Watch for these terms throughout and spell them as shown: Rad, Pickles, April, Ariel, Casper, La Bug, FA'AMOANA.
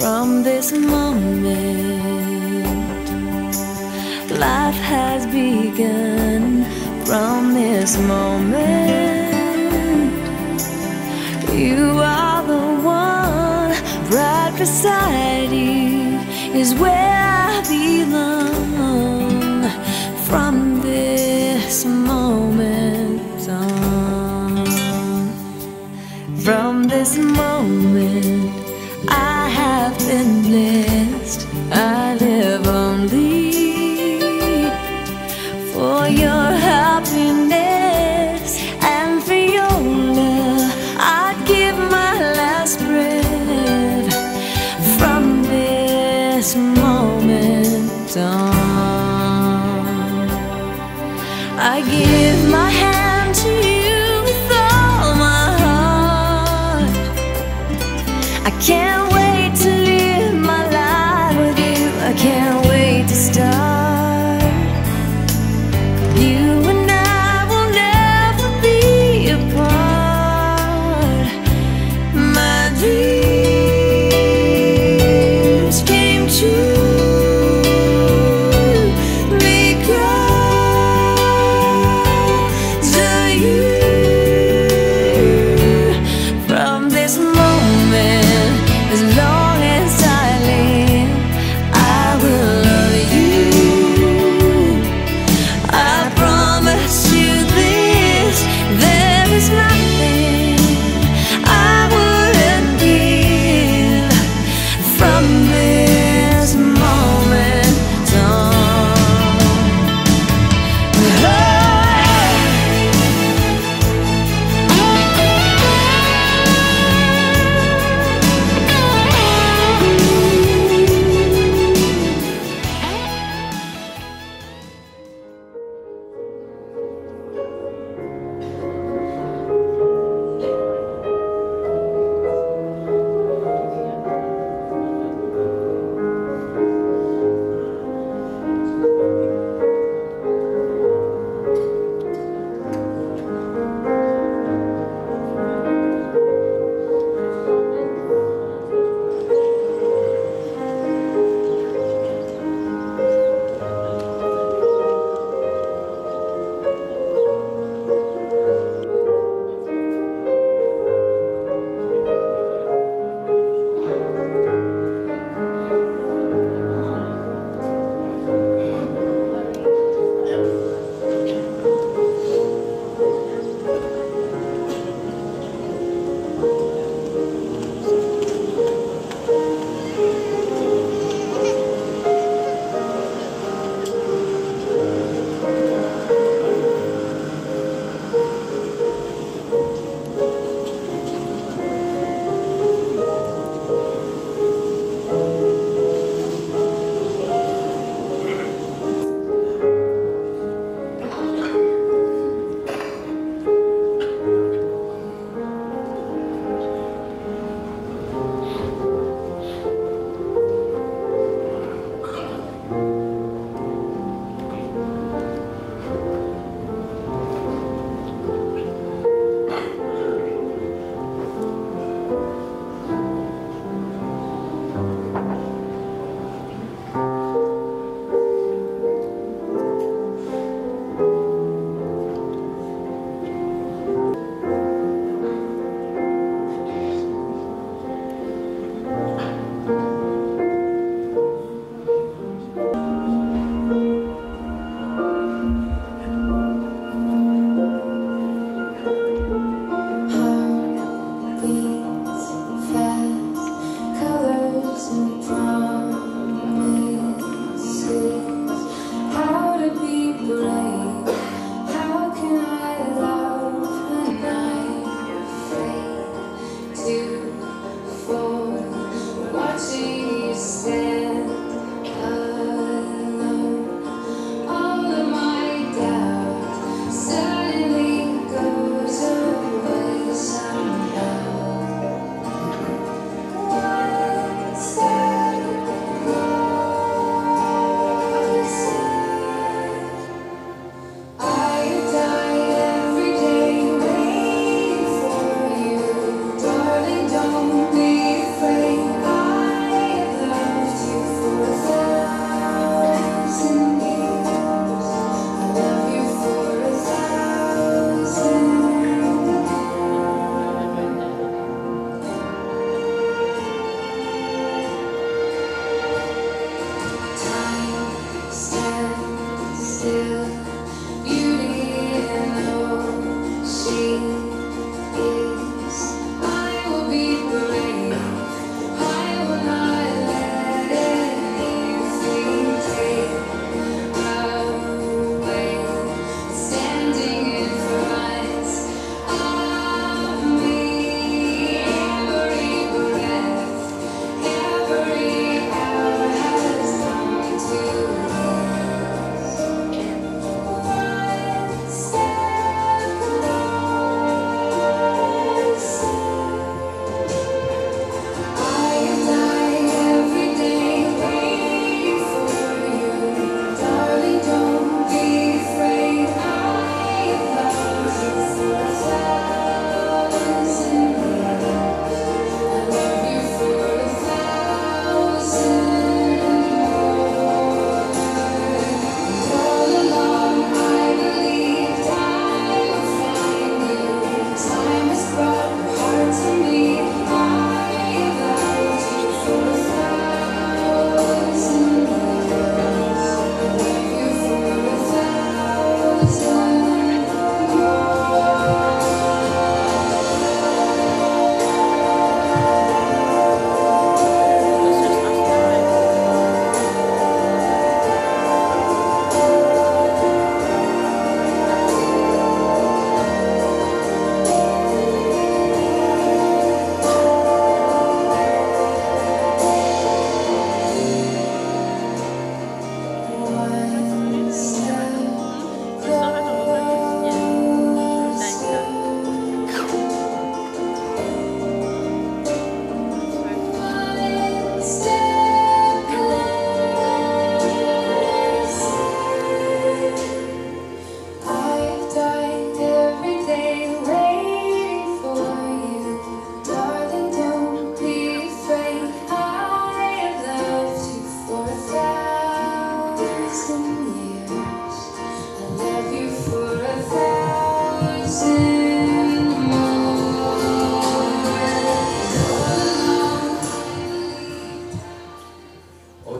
From this moment, life has begun. From this moment, you are the one. Right beside you is where I belong. From this moment on, from this moment, I have been blessed. I live only for your happiness and for your love. I'd give my last breath. From this moment on, I give my hand to you with all my heart. I can't moment is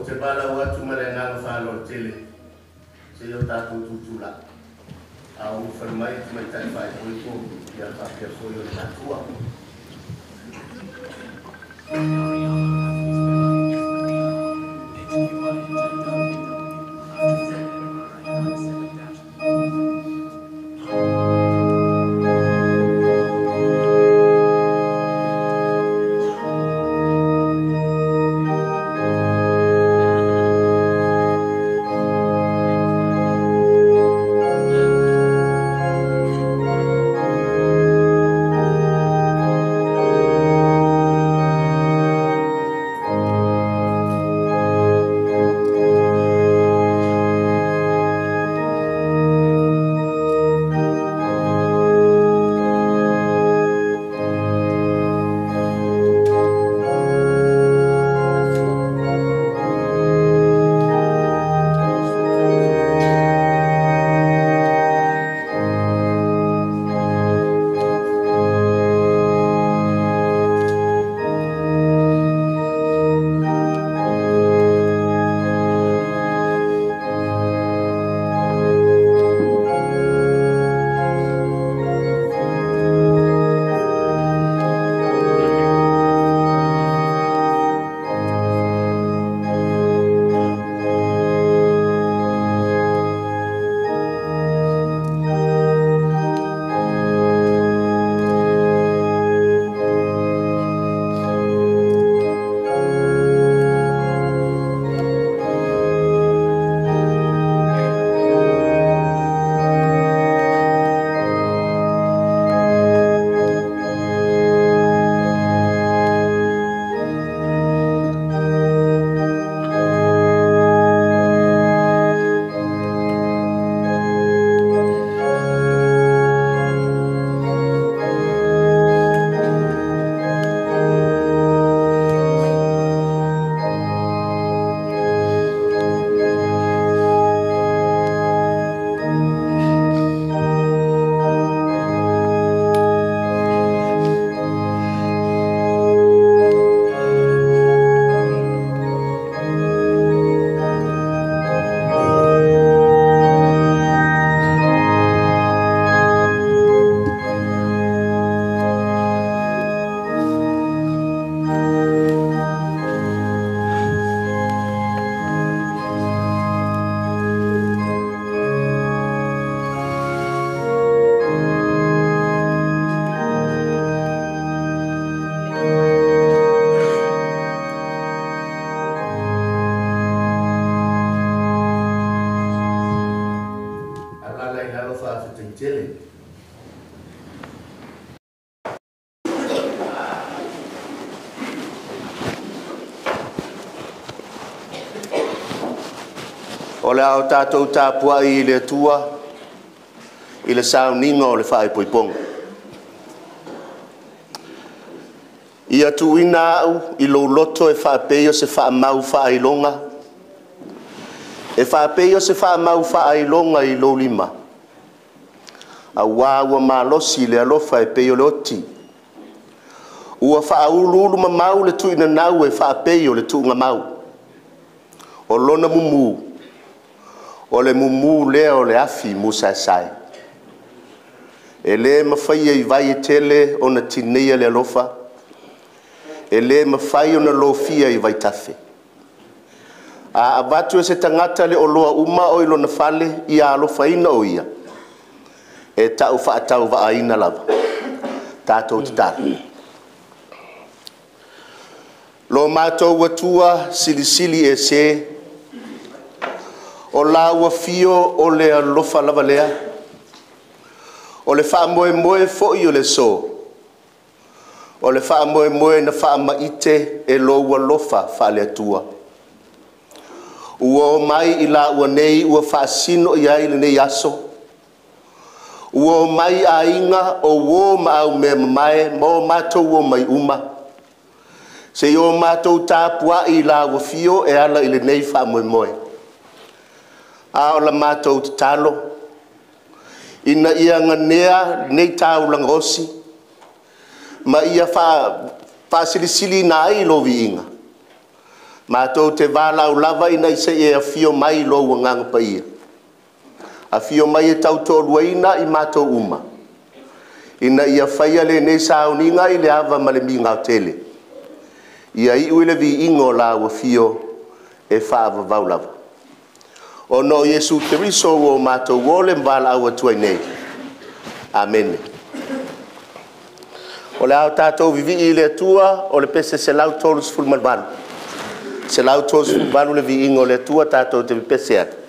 te bala watu mare na falo tele se yo ta tutula au fermai mai tai fai ko ya ta ke so yo ta tua Ola o tatou tapua i le tua i le sauninga o le whaepoiponga. I atuina au i lo loto e whaapeo se whaamau whaailonga. E whaapeo se whaamau whaailonga i lo lima. A wāua mālosi le alofa e peio le oti. Ua whaaululu ma mau le tuina nau e whaapeo le tuunga mau. O lona mumu. Ole mumu leo le afi musa sai. Ele mafai e vai tele ona tinea le alofa. Ele mafai ona lofia e vai tafe. A abatu se tangata le oloa uma o ilona fale ia alofa ina o ia. E tau fa tau va aina lava. Tatou tatu. Lo matou watua silisili ese. O la ua fio o le alofa lava lea. O le faa moe moe fo i o le so. O le faa moe moe na faa maite e lo ua lofa faa le atua. Ua o mai i la ua nei ua faa sino i ai le nei aso. Ua o mai a inga o wo ma au me mamae ma o matou o mai uma. Se i o matou tāpua i la ua fio e ala i le nei faa moe moe. A o la mātou te talo. Ina ia nganea nei tāu langosi. Ma ia wha silisili nā ai lovi inga. Mātou te wālau lava ina i se e a fio mai lo wanganga pa ia. A fio mai e tautorua ina i mātou uma. Ina ia whaia le nesa au ninga i le awa malemi ngau tele. Ia i uile vi ingo la wa fio e whaava vaulava. O no Yesu te riso o mātou wole mbala au atuai nei. Amen. O le au tātou vivi i le atua o le pese se lau tolus fulmalbanu. Se lau tolus fulmalbanu le vi ingo le atua tātou te pese atu.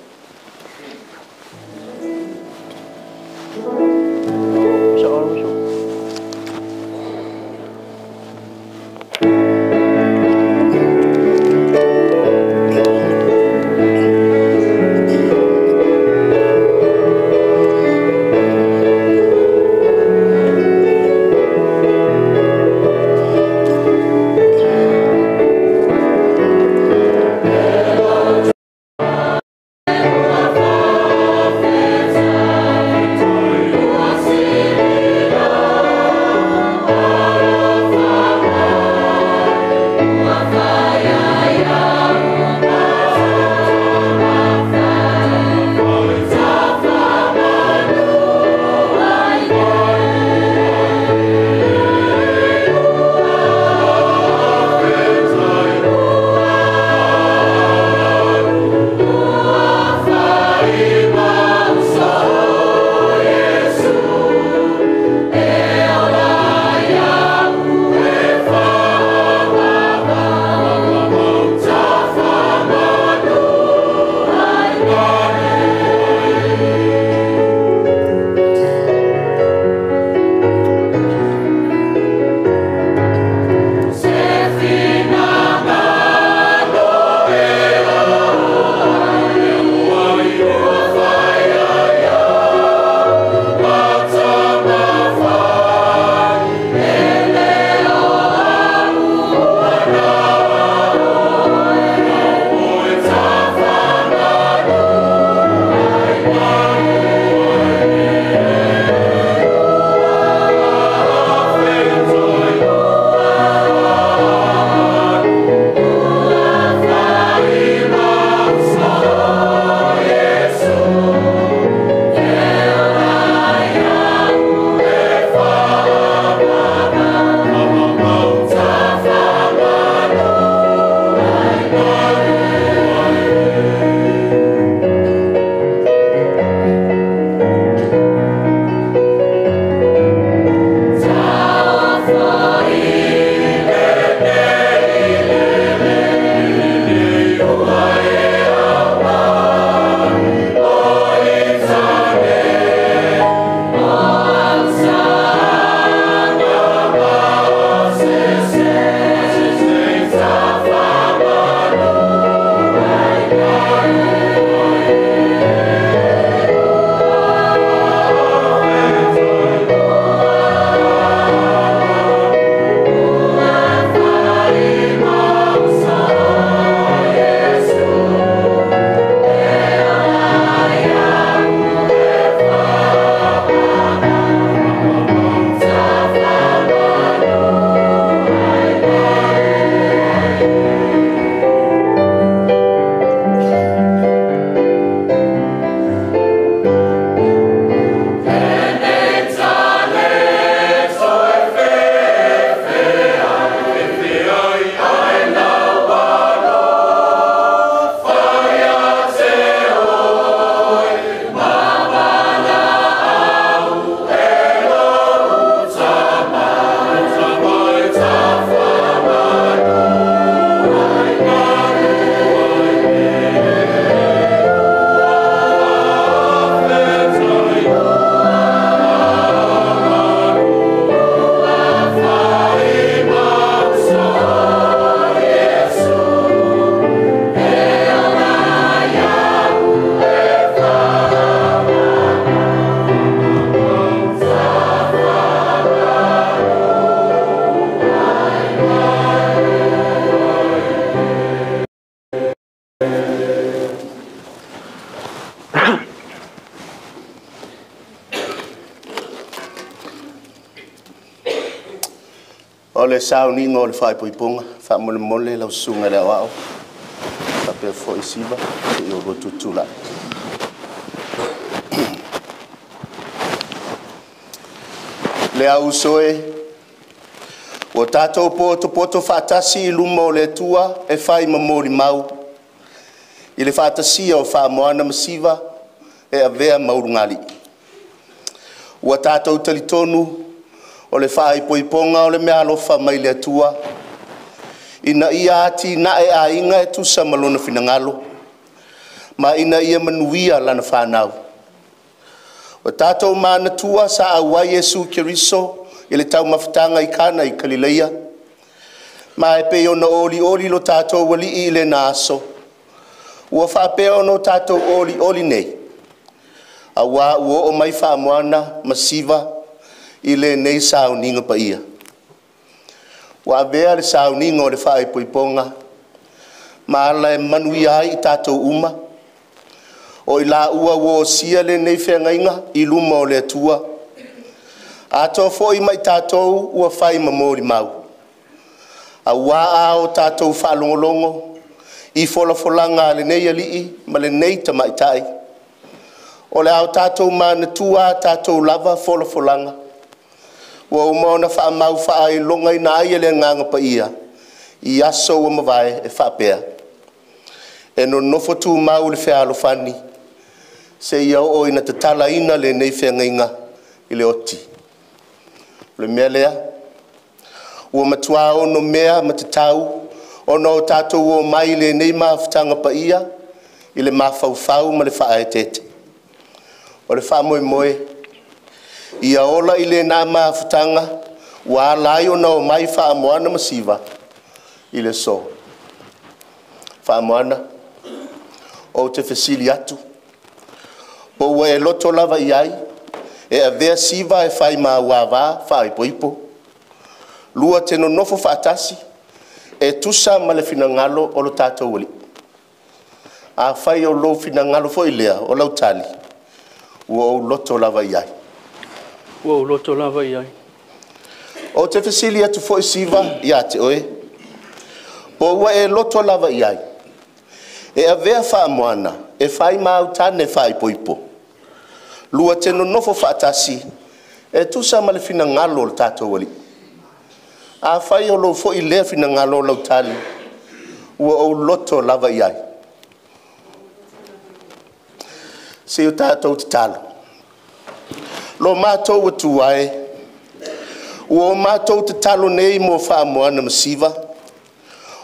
Ole sauni ngol fai puipunga fa mole mole la sunga la wao pe foi siba e o tutula. Le au soe o tatou poto fatasi lumo le tua e fai mamori mau. Ile fatasi o Fa'amoana masiva e avea maurungali. O tatou telitonu o le fai poiponga o le mea alofa mai le tua. Ina ia ati na e a inga e tusa malona finangalo. Ma ina ia manuia lana whanau. O tatou mana tua sa awa Yesu Kiriso ele tau mafutanga ikana i Galileia. Ma e peo na oli lo tatou wali ile na aso. Ua whapeo no tatou oli nei. Awa ua o mai Fa'amoana masiva ile nei sao ninga pa ia. Wa vea le sauninga o le whae poiponga. Ma ala e manui ai tatou uma. O ila ua wo sia le nei whengainga i luma o le atua. Ato foi mai tatou ua whai mamori mau. A waa o tatou whalongolongo. I folafolanga le nei alii ma le nei tamaitai. O le au tatou mana tua tatou lava folafolanga. Wa umaona faa mau faa i longa ina aia le nganga pa ia. I aso wa mavae e whapea. E no nofo tū mau le whea alofani. Se ia o ina te tala ina le nei whea ngainga i le oti. Le mea lea. Ua matua ono mea matatau. Ono o tatou o mai le nei maafutanga pa ia. I le mawhauwhau ma le wha aetete. O le wha moe moe. Ia ola ile na mafutanga wa layo na mai Fa'amoana masiva ile so Fa'amoana o te fesiliatu po we loto lava iai e avea siva e fai ma wava fai poipo lua te no nofo fatasi e tusa male finangalo o lo tatou oli a fai o lo finangalo fo ilea o lautali wo loto lava iai. Wo loto lava iai. O te fesilia tu foi siva ia te oe. Po ua e loto lava iai. E avea Fa'amoana. E fai mautane fai poipo. Lua te no nofo fatasi. E tu sa male fina ngalo le tatou wali. A fai o lo foi lea fina ngalo lautali. Ua o loto lava iai. Se o tatou te talo. Lo matou o tuae. O matou te talo nei mo Fa'amoana masiva.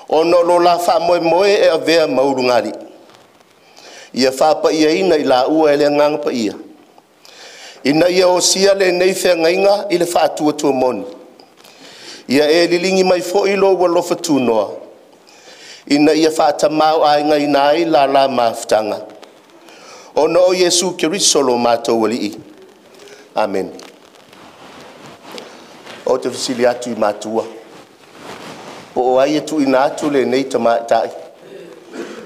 O no lo la wha moe moe e avea maurungari. Ia whapa ia ina i la ua ele nganga pa ia. Ina ia o sia le nei whengainga i le whaatua tua moni. Ia e lilingi mai fo ilo wa lofa tūnoa. Ina ia whaatamau ainga ina ai la la maafutanga. O no o Yesu Kiriso lo matou walii. Amen. O te fesiliatu i matua. O aie tu ina atu le nei tamaitai.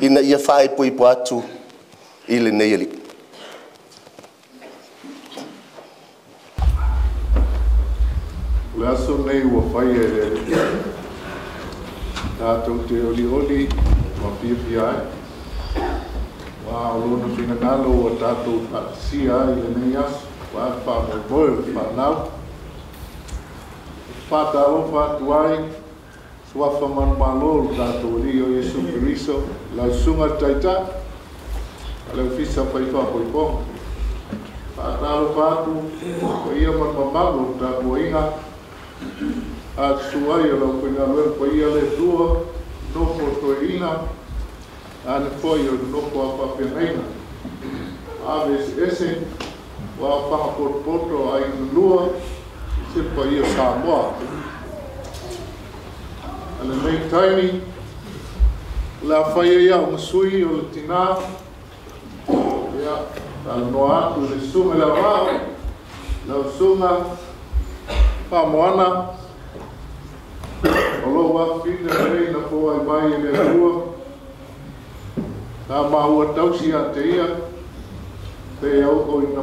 Ina ia whae poipo atu i le nei ali. Le aso nei ua whae e le. Tātou te oli ma pipi ai. Wa olona finangalo o tātou patsia i le nei aso. Wa fa mo bol fa nau fa ta o fa tuai sua fa man balol da to rio Yesu Kristo la sunga taita ale ofisa fa ifa ko ko fa ta o fa tu ko ia man bambo da boinga a suai lo ko na lo ko ia le duo no fotoina an foio no ko fa reina a veces ese wa pa por porto ai lua se paia Samoa ale mai tiny la faia o sui o tina ya al noa tu le suma la va la suma Fa'amoana o lo va fina rei na po ai mai le lua ta ma o tausia teia te au ko ina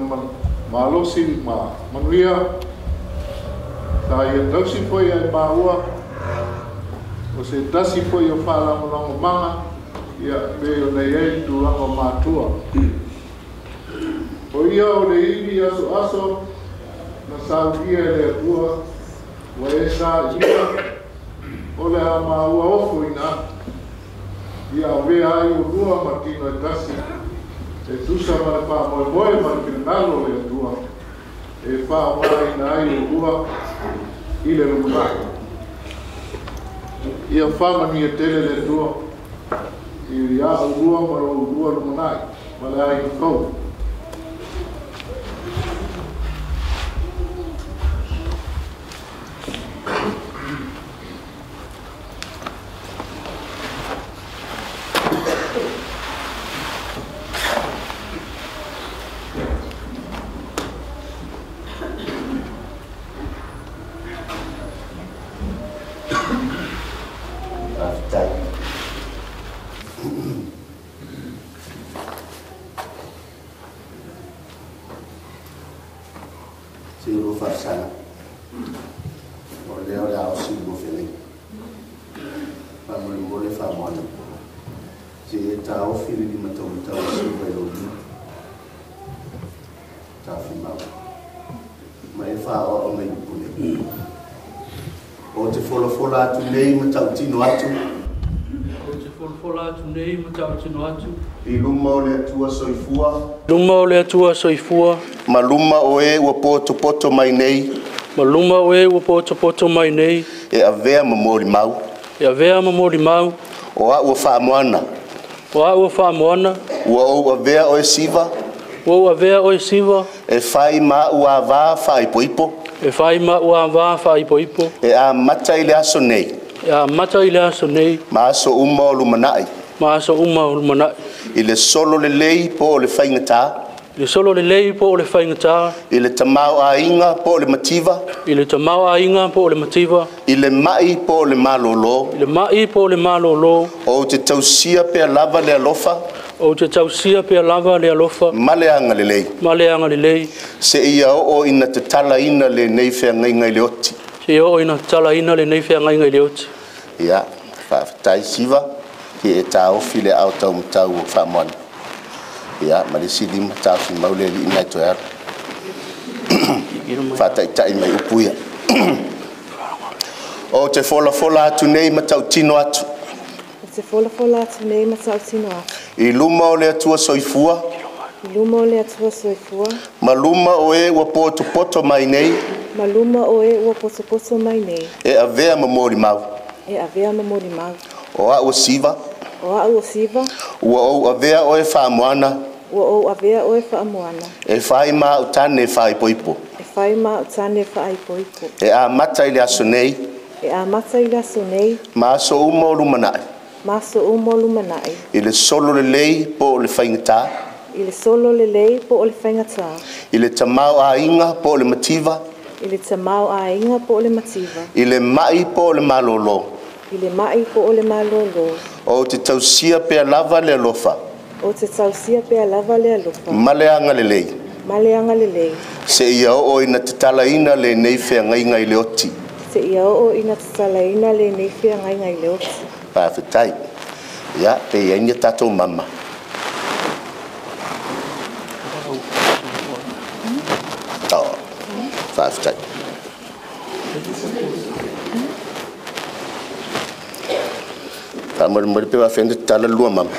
malosin ma manuia ta ia tausi foi ai maua o se tasi foi o whala monongo manga ya yetu wako matua. Oia ole hili ya suaso na saukia ele kuwa waesa jia ole ama hua ofu ina ya wea ayu kuwa matino etasi etusa marapa moe maripinalo le kuwa efa wana ayu kuwa ile lumako ia fama ni etele le kuwa ili ya uguwa mara uguwa lumunai mara ayu kuwa Luma ole atua soifua. Maluma oe wapoto poto mainei. E avea mamori mau. Oa ua fa'amoana. Ua avea oe siva. E fai ma ua avaa fa'ipoipo. E a mata ile aso nei. Ma aso umma lumanai. Ile solo lelei po le faingata. Ile tamau ainga po le mativa. Ile mai po le malolo. O te tausia pe lava le alofa. Maleanga lelei. Se ia o ina te tala ina le nei fea ngai ngai leoti. Ia, whaafatai siwa, ki e tāo file au tau mtau o whaamona. Ia, marisi lima tāo fi maule li inai to ero. Whaataitai mai upuia. O te fola fola atu nei matau tino atu. I luma ole atua soifua. Maluma oe wapoto poto mai nei. E avea mamori mau. Oa ua siva. Ua ou avea oe fa'amoana. E fai ma utane fa'aipoipo. E a mata ile aso nei. Ma aso umo lumanai. Ile solo lelei po le faingata. Ile tamau ainga po le mativa. Ile mai po le malolo. O te tausia pe lava le alofa. Maleanga lelei. Se ia o ina te talaina le nei fea ngai ngai leoti. Pafetai. Ya, pe enya tatou mama. Five-type. Tamar pe wa fende tala lua mama.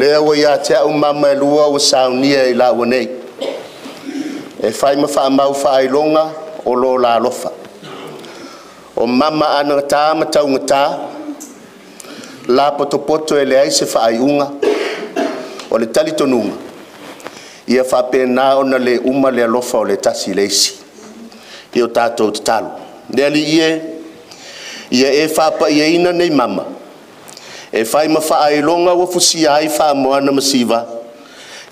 Lewa ya te au mama lua o saunia i la wonei. E fai ma fa mau fa ilonga o lo la lofa. O mama anata mata ngata la potopoto ele ai se fa iunga o le tali tonunga. Ia fa pena ona le uma le lofa o le tasi leisi. Ia tatou talo. Deli ia e fa pa ia ina nei mama. E fai mafai longa wa fusia ai fa moana masiva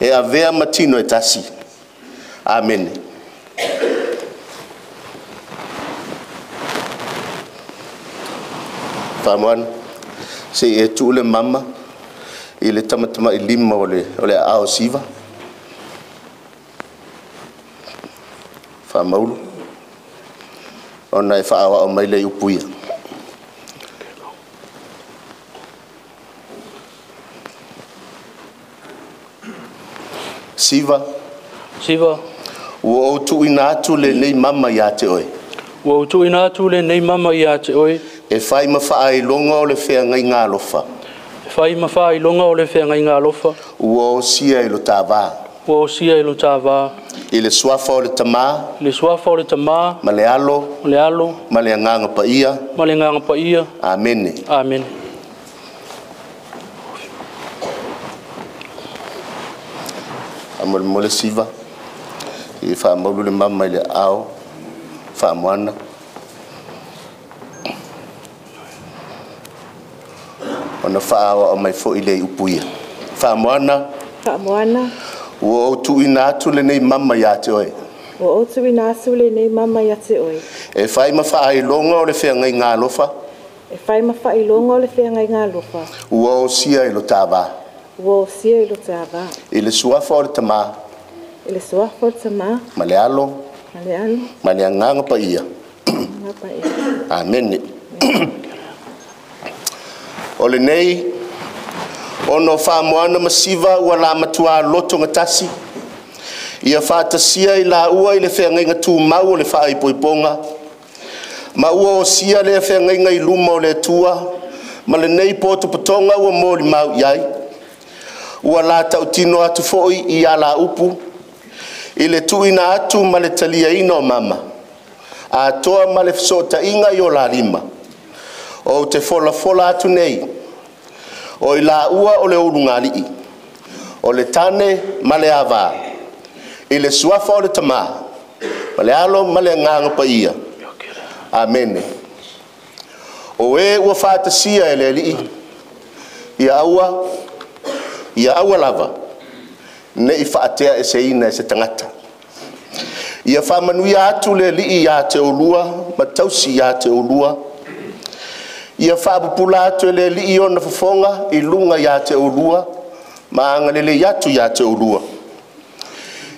e avea matino etasi. Amen. FA'AMOANA se e tu le mama e le tamatama e lima ole ao siva FA'AMOANA ona e faawa o mai le upuia siva wo tu inatu le nei mama ya te oi wo tu inatu le nei mama ya te oi e fai mafai longa o le fea ngai ngalofa wo sia i lo tava i le suafa o le tama malealo maleanganga pa ia amen amole siva e fa maulu le mama ile ao FA'AMOANA ona faawa o mai fo ile upuia FA'AMOANA wo tu inatu le nei mama ya te oi e fai mafai longa o le fea ngai ngalofa wo sia ile tava ile suafa o le tama malealo maleanganga pa ia amen ole nei ono FA'AMOANA masiva wala matua loto ngatasi ia fatasia ila ua ile fenga tu mau le fai poiponga mau osia le fenga ngai lumo le tua male nei poto potonga wa moli mau yai wala tautino atu foi ia la upu ile tuina atu male talia ino mama atoa male sota inga yo la lima o te fola atu nei o ila ua ole ulungali ole tane male ava ile suafa ole tama male alo male nganga pa ia amen o e wa fatasia ile li ia ua lava ne ifatea eseina se tangata ia fa manuia atu le li ia te ulua matausi ia te ulua ia fa popula to le li iona fofonga ilunga ya te ulua maanga le yatu ya te ulua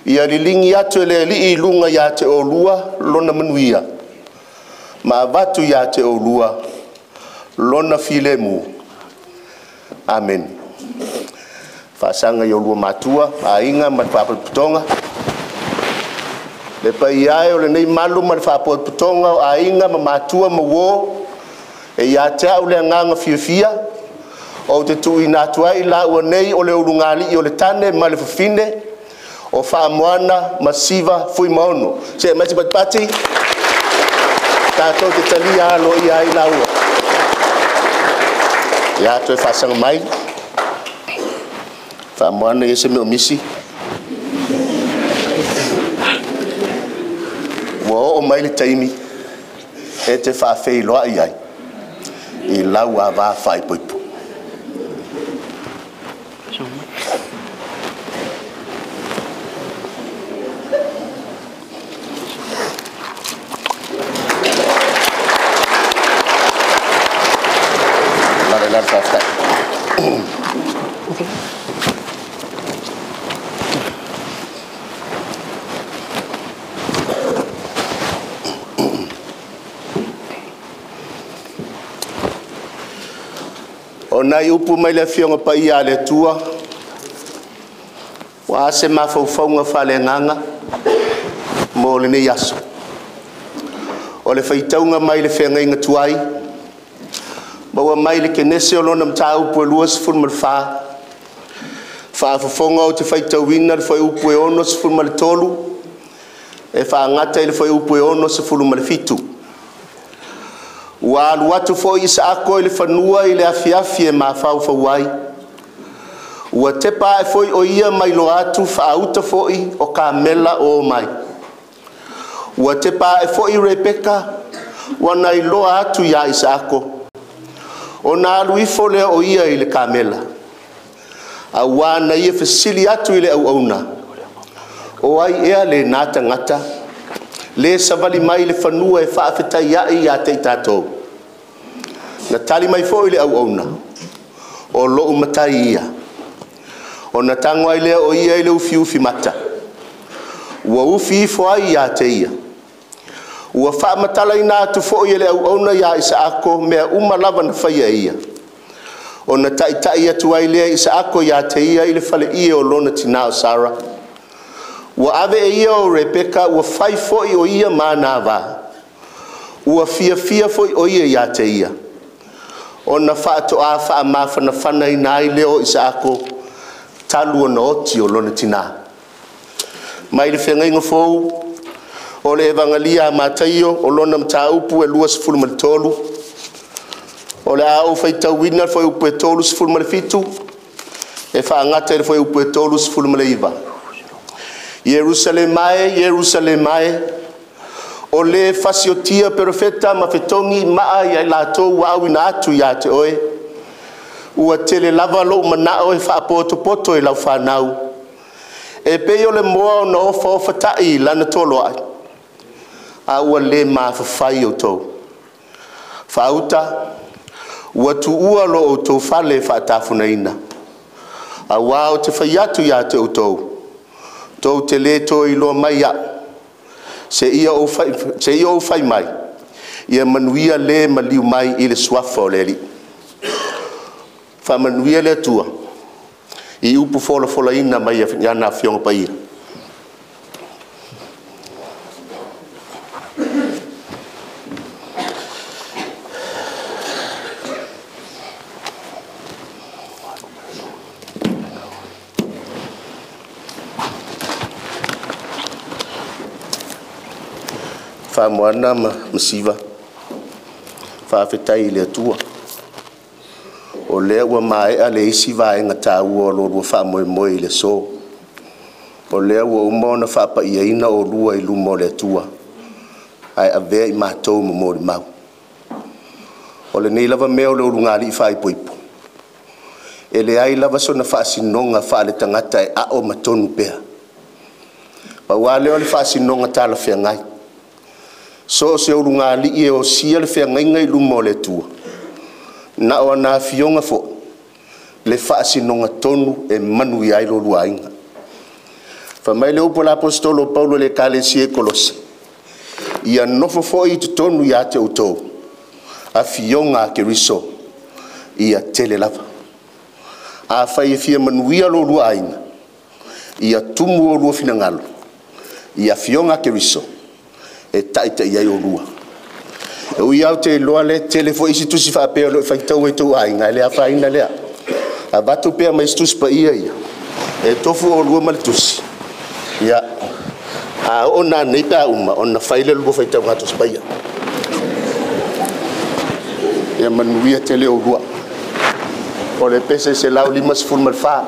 ia lilingi ya to le li ilunga ya te ulua lona manuia ma watu ya te ulua lona filemu amen fasanga yo lua matua ainga matapa putonga le pa ia ole nei malu matapa putonga ainga matua mawo e ya te au le nganga fiofia o te tu inatua ila o nei o le ulungali o le tane male fofine o FA'AMOANA masiva fui maono se masi patpati ta to te talia lo ia ila o ya to fasang mai FA'AMOANA yese me omisi wo o mai le taimi e te fa fei lo ai e lá o avá faz poipo lá para cá ona yupo mai le fiona pa ia le tua wa se mafofonga fale nganga mo le ne yaso ole faitaunga mai le fenga inga tuai bawa mai le kenese olona mtau po luas fulmalfa fa fofonga o te faitauina le faiupo e ono se fulmaltolu e fa ngata ile faiupo e ono se fulmalfitu wa watu fo isa akoi le fanua ile afiafie mafau fo wai wa tepa fo o ia mai lo atu fa auto fo i o kamela o mai wa tepa fo i repeka wana ilo atu ya isa ako ona lui fo le o ia ile kamela awana ye fasili atu ile auauna o ai ia le nata ngata le savali mai le fanua e fa afita ya te tatou Na tali mai fo ile au ona. O lo umatai ia. O na tangwa ile o ia ile ufi ufi mata. Wa ufi fo ia te ia. Wa fa matala ina tu fo ile au ona ya isa ako mea uma lava na faia ia. O na taita ia tu ile isa ako ya te ia ile fale ia o lona tina Sara. Wa ave ia o Rebecca wa fai fo o ia manava. Ua fia foi oia ia te ia. Ona whaatoa wha mawhana whanai nai leo isa ako talua na oti o lona tina. Mai le whengainga fau, o le evangalia a mataio, o lona mtaupu e lua sifuru maritolu. O le a o whaitawina foi upu e tolu sifuru marifitu, e whaangata e foi upu e tolu sifuru mariiva. Yerusalemae, Ole fasiotia perfecta mafetongi maa ya lato wawi na atu ya te oe. Ua tele lava lo manao e faapoto poto e lau whanau. E peyo le moa na ofa ofa tai lana tolo ai. Aua le maa fafai o tau. Fauta, watu ua lo o tau fale faatafuna ina. Aua o te fayatu ya te o tau. Tau te le to ilo mai ya. Se ia o fai mai. Ia manuia le maliu mai ile suafa o leli. Fa manuia le tua. I upu fola fola ina mai ya na fionga pa ia. Fa'amoana masiva fa'afetai le tua o le wa mai ale isiva nga tawo o lo fa'amoi moi le so o le wa umona fa'pa ina o lua ilu mo le tua ai ave i mato mo mau o le nei lava me o lo ngali fai poipo ele ai lava sona fa'asinonga fa'ale tangata a o matonu pea pa wale o le fa'asinonga tala fiangai So se urunga li o siel fe ngai lumo le tua. Na ona fionga fo. Le fasi nonga tonu e manu ya ilo luainga. Fa mai le upo l'apostolo Paulo le Kalesi e Kolose. Ia nofo fo i tonu ya te utou. A fionga ke riso. Ia tele lava. A fai fia manu ya lo luainga. Ia tumu o luo finangalo. Ia fionga ke riso. E taita ia yo lua. E ui au te loa le telefo isi tusi whapea loi whaitau e tau ai. Ngai lea whaina lea. A batu pea mai stusi pa ia. E tofu o lua mali tusi. Ia. A o na neita uma. O na whaile lua whaitau ngatus pa ia. Ia manuia te leo lua. O le pese se lau limas fulmal wha.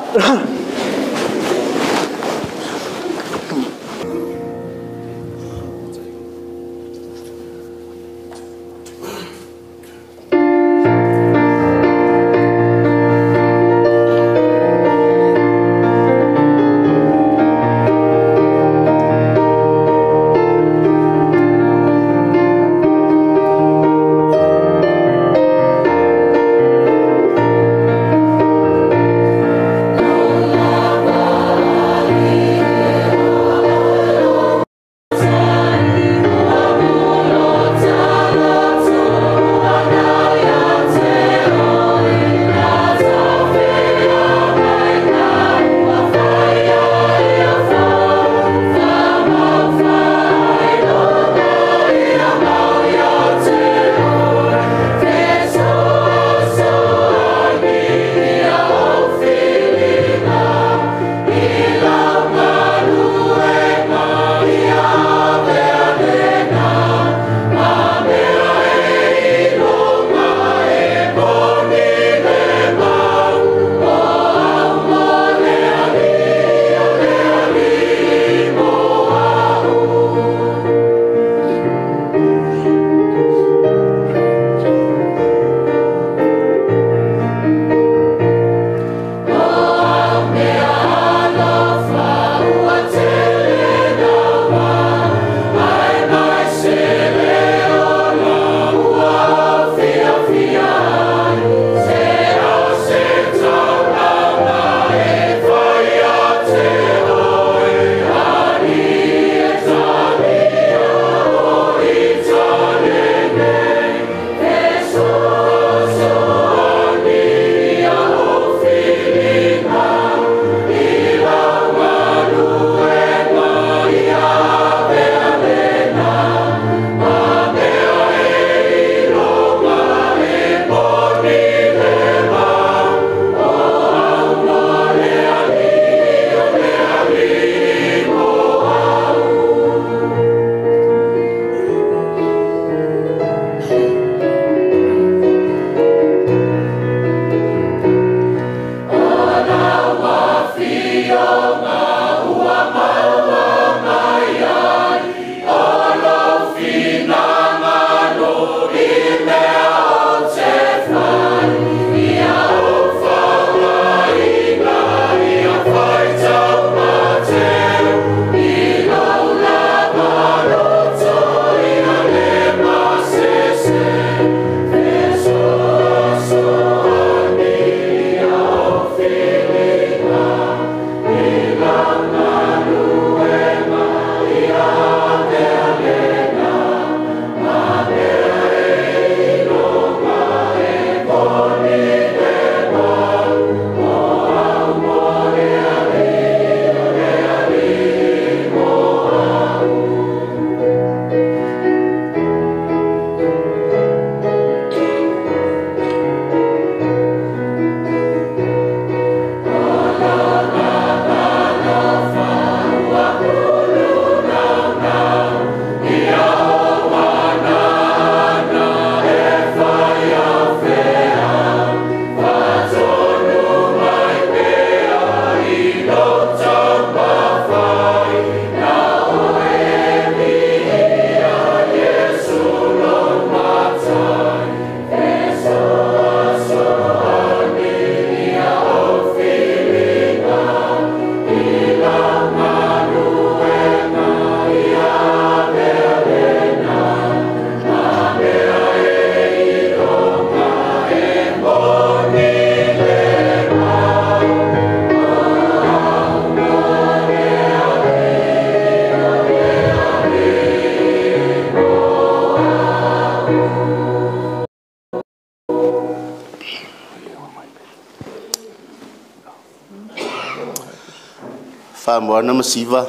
Fa'amoana masiva.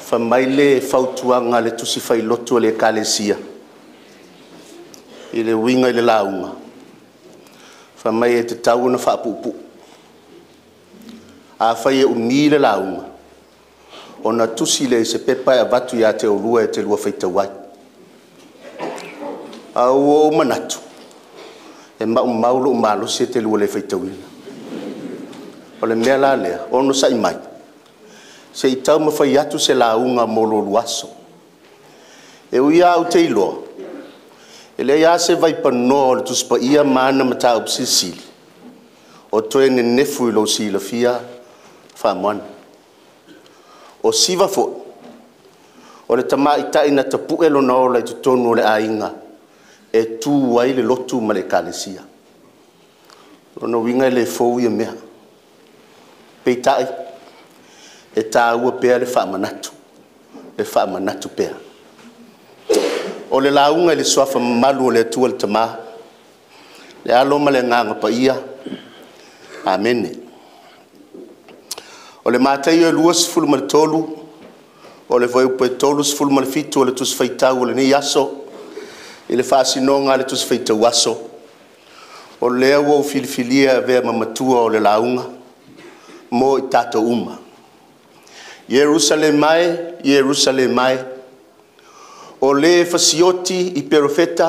Fa mai le fautuanga le tusi fai lotu le kalesia. I le winga i le launga. Fa mai e te tau na fa'apupu. A fai e uni le launga. Ona tusi le se pepa e batu ya te olua e te lua fai tawai. Au o manatu. E ma umaulo umalo se te lua le fai tawina. Ole mea la lea, ono sa imai. Se itau mawhai atu se launga molo luaso. E uia au te iloa. E lea ia se vai panoa le tuspa ia maana mata upsi sili. O toe ne nefu ilo sila fia Fa'amoana. O siva fo. O le tama itai na tapu elo na ola i tutonu o le ainga. E tu wai le lotu ma le kalesia. Ono winga le fo ia mea. Peitai, e tāua pēr le Fa'amanatu pēr. O le launga le suafa malu le atua le tamā, le aloma le nganga pa ia, amene. O le mātai o lua sifulu ma le tolu, o le vaiupa e tolu sifulu ma le fitu o le tusfaitau o le nei aso, i le whaasinonga le tusfaitau aso, o le aua o filifilia vea mamatua o le launga, mo itato uma. Yerusalemai, Yerusalemai. Ole fasioti i perofeta,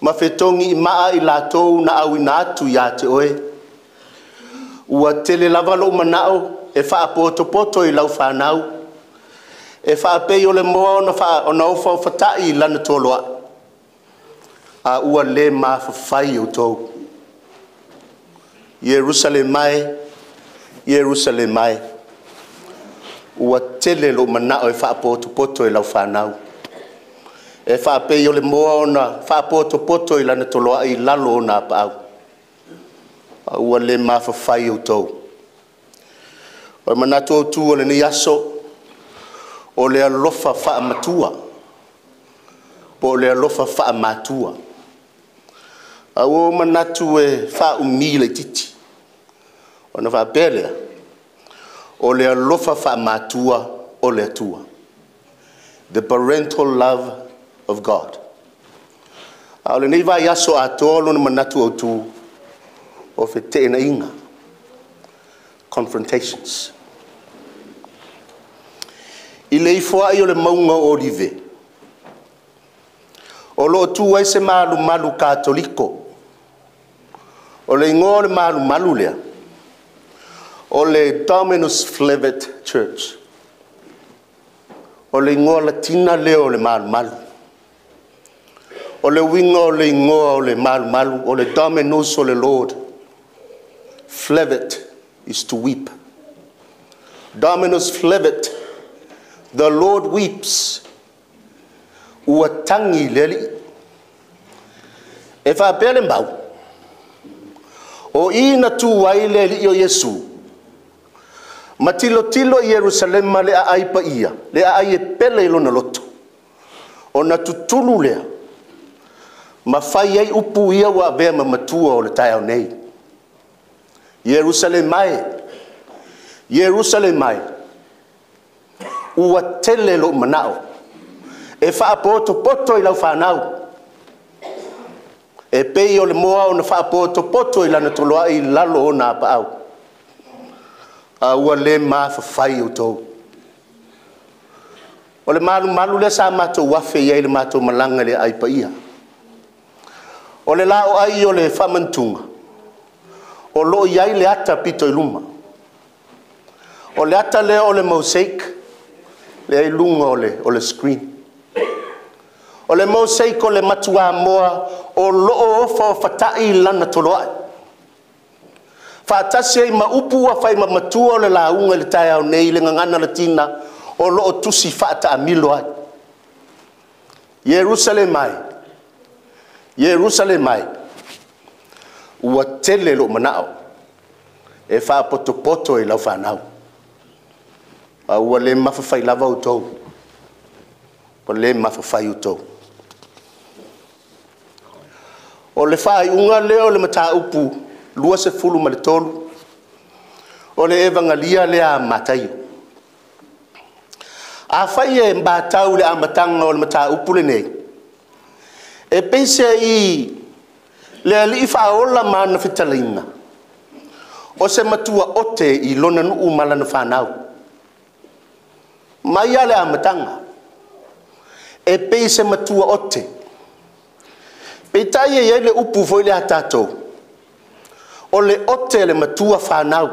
mafetongi maa ilatou na awinatu ya te oe. Ua tele lavalo manao, e faa potopoto i lau whanau. E faa pei ole moa ona ofa o fatai lana toloa. A ua le maa fafai utou. Yerusalemai, Yerusalemai. Ua tele lo manao e whaapoto e lau whanau. E whaapei o le moa ona whaapoto i lana toloa i lalo ona apau. Ua le mawhawhai utou. O manatu o tu o le ni aso. O le alofa whaamatua. Po le alofa whaamatua. O manatu e whaumi le titi. Ona va pele o le alofa fa'amatua o le tua. The parental love of God. Ao le nei va yaso atolo na manatu o tu o fete na inga. Confrontations. Ile ifwa yo le maunga o olive. O lo tu ai se malu malu katoliko. O le ngol malu malu le. Ole Dominus Flevet Church. Ole ingoa Latina leo ole malu malu. Ole wingo ole ingoa ole malu malu. Ole Dominus ole Lord. Flevet is to weep. Dominus Flevet. The Lord weeps. Uatangi leli. Efa apele mbau. O ina tu waile liyo Yesu. Matilo tilo Yerusalema le ai pa ia le ai pele ilo na loto ona tutulu le mafai ai upu ia wa be mamatua o le taio nei Yerusalemai Yerusalemai ua tele lo manao e fa poto poto ila fanao e pei o le moa ona fa poto poto ila na toloa ila lo na pa au. Aua le maa fafai o tau. O le malu malu le sa mātou wafe iei le mātou malanga le aipa ia. O le lao ai o le whamantunga. O loo iei le ata pito iluma. O le ata lea o le mosaic. Le ilunga o le screen. O le mosaic o le matua moa. O loo ofa o fatai lana toloai. Fatasi ai maupu wa fai mamatua o le launga le tai au nei le ngangana latina o loo tusi fata amilo ai. Yerusalemai. Yerusalemai. Ua tele lo manao. E faa potopoto e lau whanau. Ua le mawhawhai lava utou. Ua le mawhawhai utou. O le fai unga leo le mata upu. Lua se fulu maletolu. o le evangalia le a matayo. A faia mbatau le amatanga o le mata upule nei. E pense i le alifa ola mana fitalina. O se matua ote i lona nu umala no fanau. Maia le amatanga. E pense matua ote. Petaia yele upu foi le atato. O le ote le matua fanau.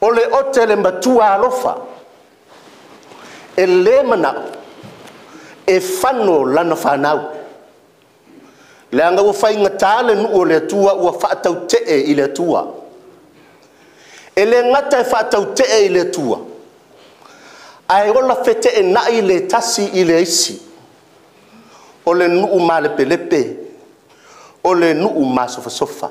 O le ote le matua alofa. E le mana e fano lana fanau. Le anga wafai ngatale nu o le tua ua fatau tee i le tua. E le ngata e fatau tee i le tua. Ai ola fete e na i le tasi i le isi. O le nuu malepelepe. O le nuu masofa.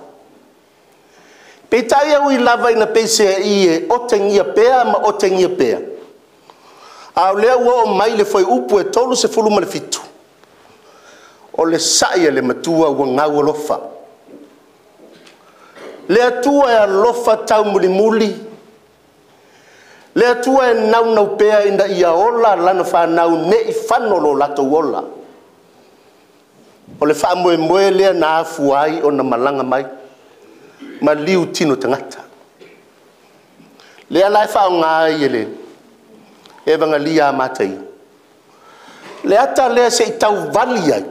Petaia ui lava ina pese i otengia pea ma otengia pea. Au lea wao maile foi upu e tolu se fulu malefitu. O le saia le matua ua ngau alofa. Le atua e alofa tau mulimuli. Le atua e nau naupea inda ia ola lana whanau ne i whanolo lato ola. O le whaamoe moe lea na afuai o na malanga mai. Ma liu tino tangata. Lea lai whao ngā yele. Evangalia matai. Le ata lea se itau vali ai.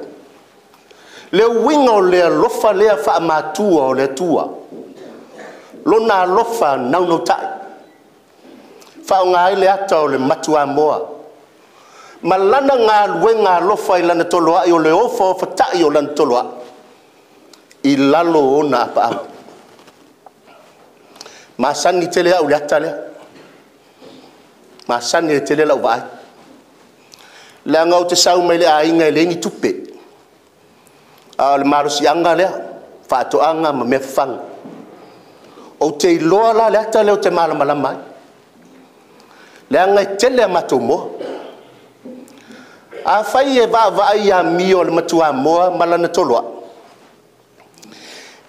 Le wingo le lofa le fa matua o le tua. Lona lofa nau no tai. Fa ngai le ata o le matua moa. Malana ngal wenga lofa ilana toloa yo le ofo fa tai o lan toloa. Ilalo ona pa. Masani tele au le ata le. Masani tele la vai. La ngau te sau mele ainga le ni tupe. Al marusi anga le fato anga me fang o te loa la le tale o te mala mala mai le anga tele matomo a fai e va va ia mi o le matua mo mala na toloa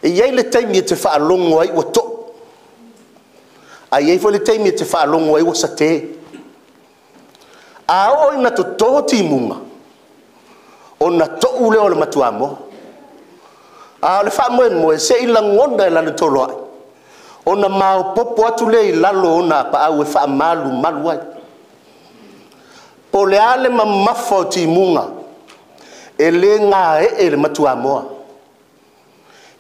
e ye le taimi te fa longo ai o to a ye fo le taimi te fa longo ai o sate a o na to toti munga ona to ule o le matua mo. A le fa moe se i langonda la toloa ona mau popo atu le lalo ona pa au fa malu maluai pole ale mamafo ti munga ele nga ele matua moa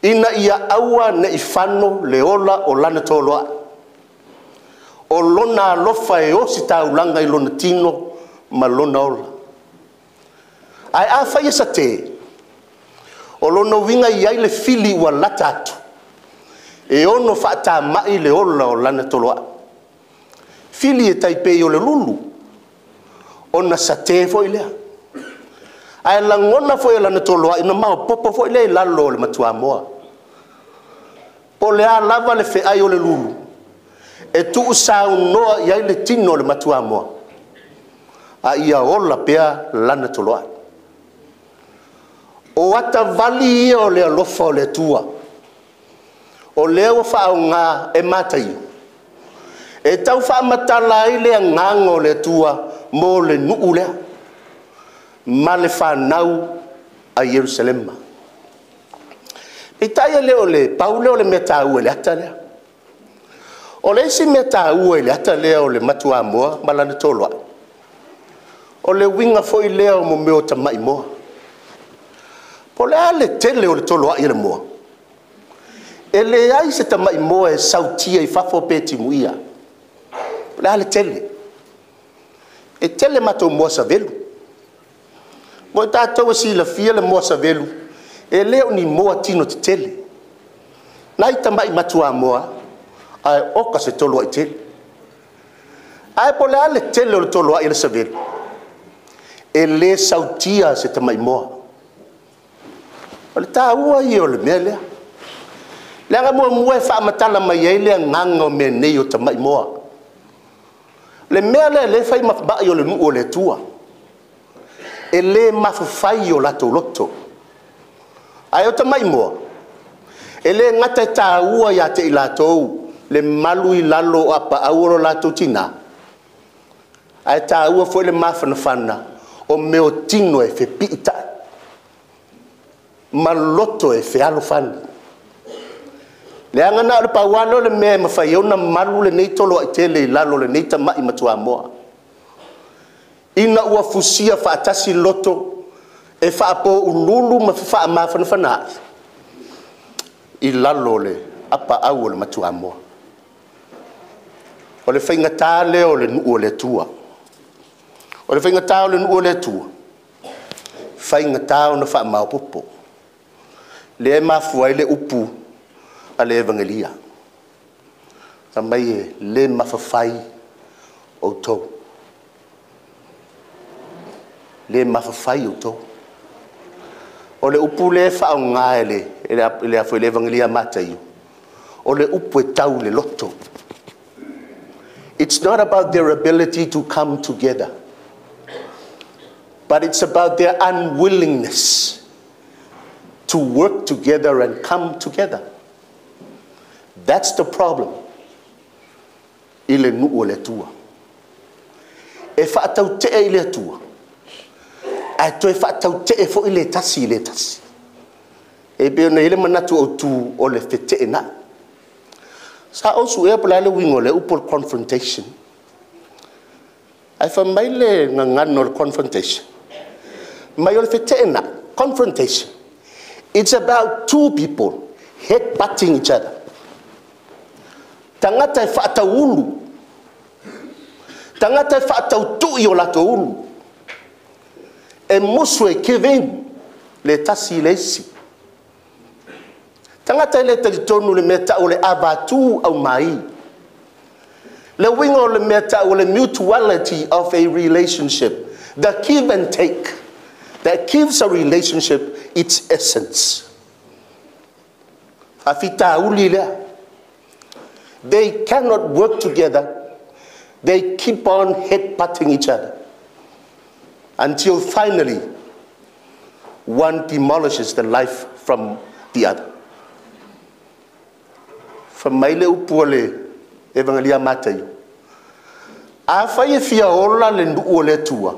ina ia aua na ifano leola o lana toloa o lona lofa e o sita ulanga i lona tino malona ola ai afa yesate olono winga iai le fili wa latatu e ono fata mai le ola o lana toloa fili e taipei o le lulu ona sate foi lea ai langona foi lana toloa ina mau popo foi lea lalo le matua moa polea lava le feai o le lulu e tu usau noa iai le tino le matua moa a ia ola pea lana toloa o ata vali o le alofa o le tua. O leo fao ngā e matai. E tau faa matala i lea ngango le tua mo le nuu lea. Ma le whanau a Yerusalema. I taia leo le paule o le meta ue le ata lea. O le isi meta ue le ata lea o le matua moa malana toloa. O le winga foi lea o mo meo tamai moa. Pole ale tele o le toloa i le moa. E leai se tamai moa e sautia i fafo peti muia. Pole ale tele. E tele mato moa sa velu. Mo tātou si la fia le moa sa velu. E leo ni moa tino te tele. Nai tamai matua moa. Ai oka se toloa i tele. Ai pole ale tele o le toloa i le sa velu. E le sautia se tamai moa. Ole ta ua i ole mele. Le nga mo mo fa matala mai ele ngango me nei o tamai moa. Le mele le fai mafba i ole mu ole tua. Ele mafufai o lato loto. Ai o tamai moa. Ele ngata ta ua ya te ilatou. le malui lalo apa auro la tutina ai ta ua foi le mafana fana o meu tino e fe pita maloto e fe alofan le anga na pa wano le me mafai ona malu le nei tolo tele lalo le nei tama imatua moa ina ua fusia fa atasi loto e fa po ululu mafa mafana fana ilalo le apa awol matua mo ole fainga tale ole nuole tua ole fainga tale nuole tua fainga tao na fa mau popo le mafua le upu ale evangelia tambaye le mafafai auto le mafafai auto ole upu le fa ngaele ele afo le evangelia matayu. It's not about their ability to come together, but it's about their unwillingness to work together and come together. That's the problem. Ile nu'o le tua. E fa'atau te'e ile tua. Ato e fa'atau te'e fo ile tasi ile tasi. E beona ile manatu o tu o le fete'e na. So also e pula le wingole upol confrontation. I found my le ngano confrontation. My olfetena confrontation. It's about two people headbutting each other. Tangata fata ulu. Tangata fata utu iolato ulu. E moswe kevin le tasi lesi. Tangata le tonu le meta ole abatu au mai. Le wingo le meta ole mutuality of a relationship. The give and take that gives a relationship its essence. Afita ulila. They cannot work together. They keep on headbutting each other until finally one demolishes the life from the other. Famaile upole evangelia matayo afaye fia ola le nduole tua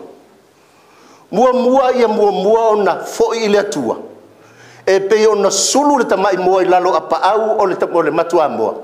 muamua ya muamua ona fo ile tua epe ona sulu le tamai mo ilalo apa au ole tamole matua mo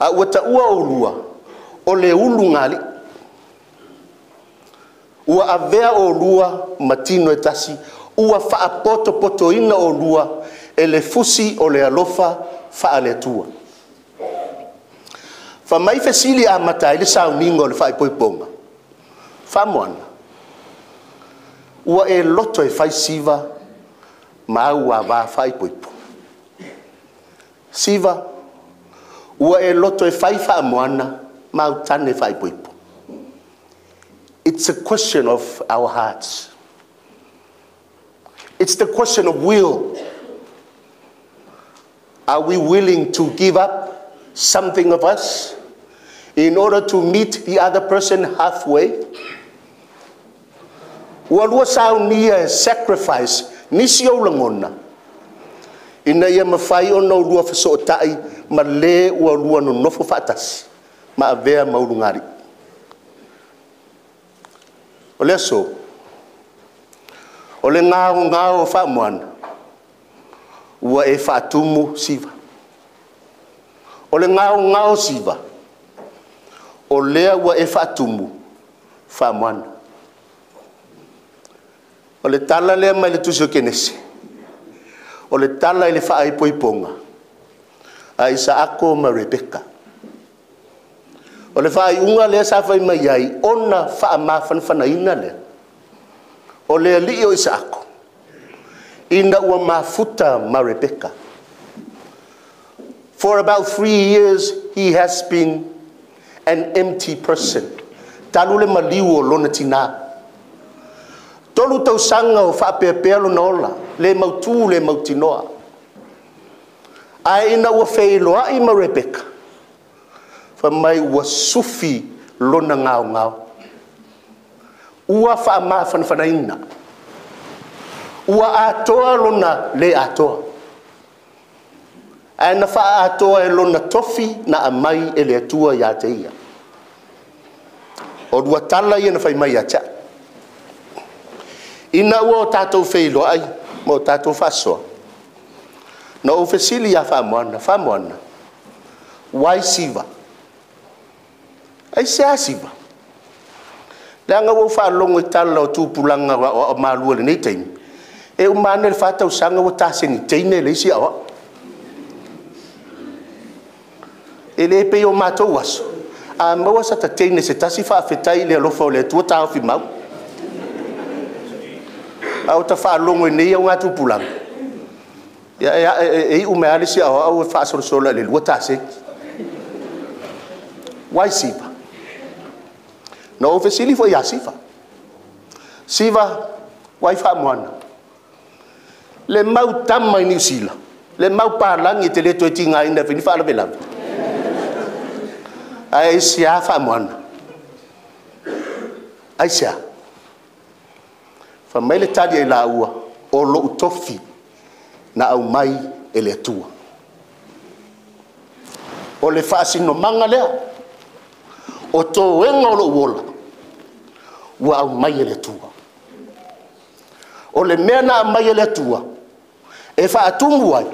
a ua ta ua o lua ole ulungali ua ave o lua matino etasi ua fa poto poto ina o lua ele fusi ole alofa fa aletua fa mai fesili amata ile sa uningo ole fa ipoiponga fa mwana wa eloto e fa siva ma wa va fa ipoipo siva wa eloto e fa mwana ma utane fa ipoipo. It's a question of our hearts. It's the question of will. Are we willing to give up something of us in order to meet the other person halfway? What was our near sacrifice? Nisio langona. Ina ya mafai ona ulua fasotai male wa ulua nonofo fatas ma avea maulungari. Ole so. Ole ngao ngao FA'AMOANA. Wa e fatumu siva ole ngao ngao siva ole wa e fatumu FA'AMOANA ole tala le mali tuso kenese ole tala ile fa ipoiponga aisa ako ma Rebecca ole fa unga le sa fa mai ai ona fa mafan fa naina le ole li o isa ako ina wa mafuta ma Rebecca For about 3 years, he has been an empty person. Talule maliwo lonatina. Tolu tau sanga o faapepelo nola le mautu le mautinoa. Aina wa feiloa ima Rebecca. Fa mai wa sufi lona ngao ngao. Ua fa ma fan fanaina. Ua atoa lona le atoa. Aina fa atoa e lona tofi na amai ele atua ya teia. O dua tala ia na fai mai acha. Ina ua o tatou feilo ai, ma o tatou fasoa. Na o fesili ia Fa'amoana. Wai siva. Ai sea siva. Langa ua whaalongo i tala o tūpulanga o malua le nei teimi. E o mane le whātau sanga ua tase ni teine le isi awa. E le epe o mātou waso. A maua sa ta teine se tasi whaafetai le alofa o le atua tāwhi mau. Au ta whaalongo i nei au ngā tūpulanga. E i umeale si awa au e whaasorosola le lua tase. Wai siva. Na o fesili foi a siva. Siva wai Fa'amoana. Le mau tamai ni usila. Le mau palang i te le toi tinga ina fini whaalavelave. Ai sea Fa'amoana. Ai sea. Fa mai le tadi e la ua. O lo utofi. Na au mai ele atua. O le whaasino manga lea. O to enga o lo uola. Ua au mai ele atua. O le mea na mai ele atua. E whaatungu ai.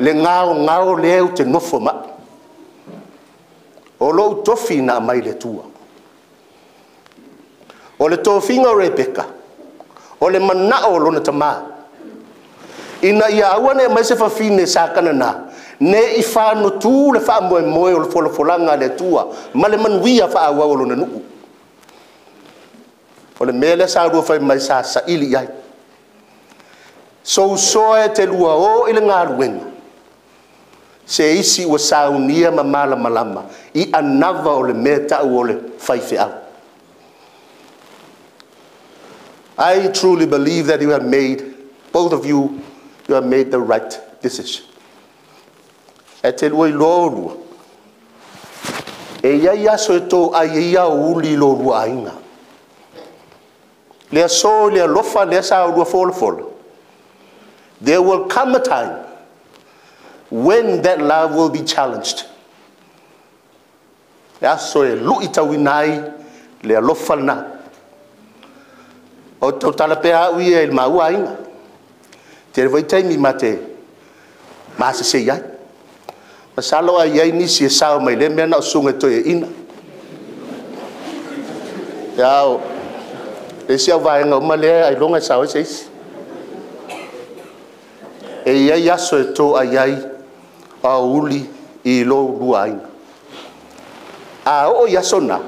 Le ngao leo te nofo ma. O lo utofi na mai ele atua. O le tofinga o Rebecca. O le manao lona tamaa. Ina ia awane mai se fafine sakana na. Ne ifano tu le fa moe moe o le folofolanga le tua. Ma le manuia fa awa o lona nuku. O le mele sa rua fai mai sa sa ili ai. So soe te lua o ili ngā ruenga. Se isi wa saunia ma mala malama. I anava o le meta o le faife au. I truly believe that you have made, both of you, you have made the right decision. E te lua i loa lua. E iai aso e tō ai ia uli lo lua ainga. Lea so, lea lofa, lea sa lua folofola. There will come a time when that love will be challenged. Lea aso e lu i tawinai, lea lofa na. O tau talapea ui e maua ainga. Te rewai taimi ma te maase se iai. Masalo ai ai nisi e sao mai le mea na o sunga toi e ina. Iau, le si au vaenga uma lea ai longa sao e seisi. E iai aso e tō ai ai a uli i lo lua aina. A o iaso na.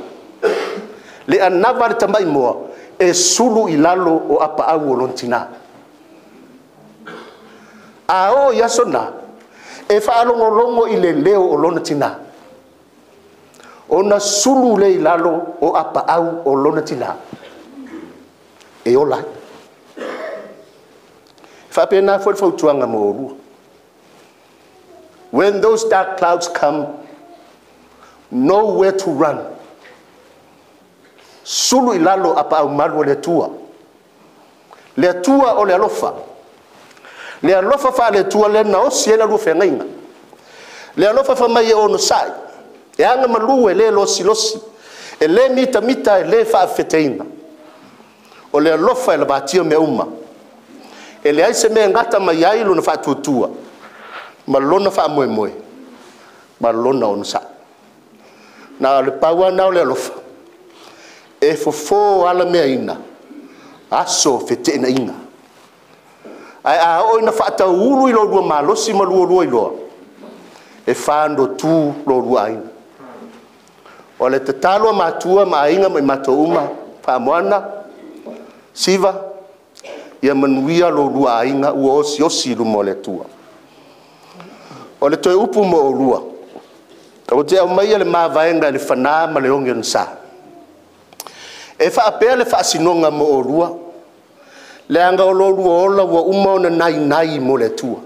Le anava le tamai moa e sulu i lalo o apa au o lontina. A o iaso na. E whaalongo longo i le leo o lona tina. O na sulu le lalo o apa au o lona tina. E o lai. Whapena whautuanga mo orua. When those dark clouds come, nowhere to run. Sulu i lalo apa au malu le tua. Le tua o le alofa. Le alofa fa le tua le na o siela lu fengainga. Le alofa fa mai ono sai. E anga malu ele losi. Ele mita ele fa feteina. O le alofa ele batio meuma. Ele ai se me ngata mai ai lu na fa tutua. Malona fa moemoe. Malona ono sai. Na le pawa na le alofa. E fofo ala meina. Aso feteina inga. Ai a o ina fata ulu i lo lua malosi ma lua lua i loa. E whando tū lo lua aina. O le te taloa mātua ma ainga mai matouma Fa'amoana, siva, ia manuia lo lua aina ua osi osi lumo le tua. Ole toi upu mo olua. Tau te aumai ale mawaenga le fana ma le ongen sa. E fa apea le fa asinonga mo olua. Le anga ololua ola wa uma ona nai nai mo le tua.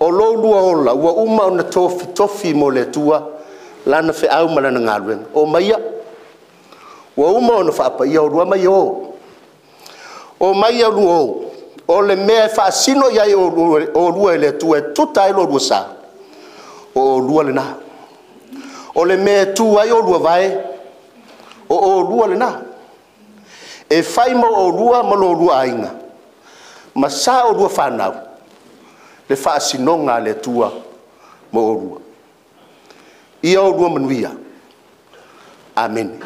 Ololua ola wa uma ona tofi tofi mo le tua. Lana fe au malana ngalwen. O maia. Wa uma ona fa apa ia olua mai o. O maia luo. O le mea fa sino ya o lua le tu e tuta ilo rusa o lua le na o le mea tu ai o lua vai o lua le na e fai mo o lua mo lo lua ainga ma sa o lua fa nau le fa sino nga le tua mo o lua ia o lua manuia amen.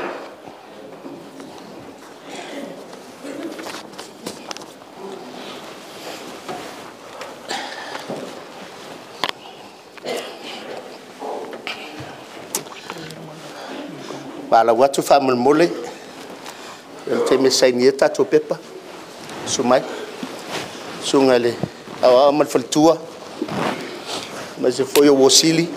Bala watu famul mole teme sainieta to pepa sumai sungale awa mal faltua mas foi o wasili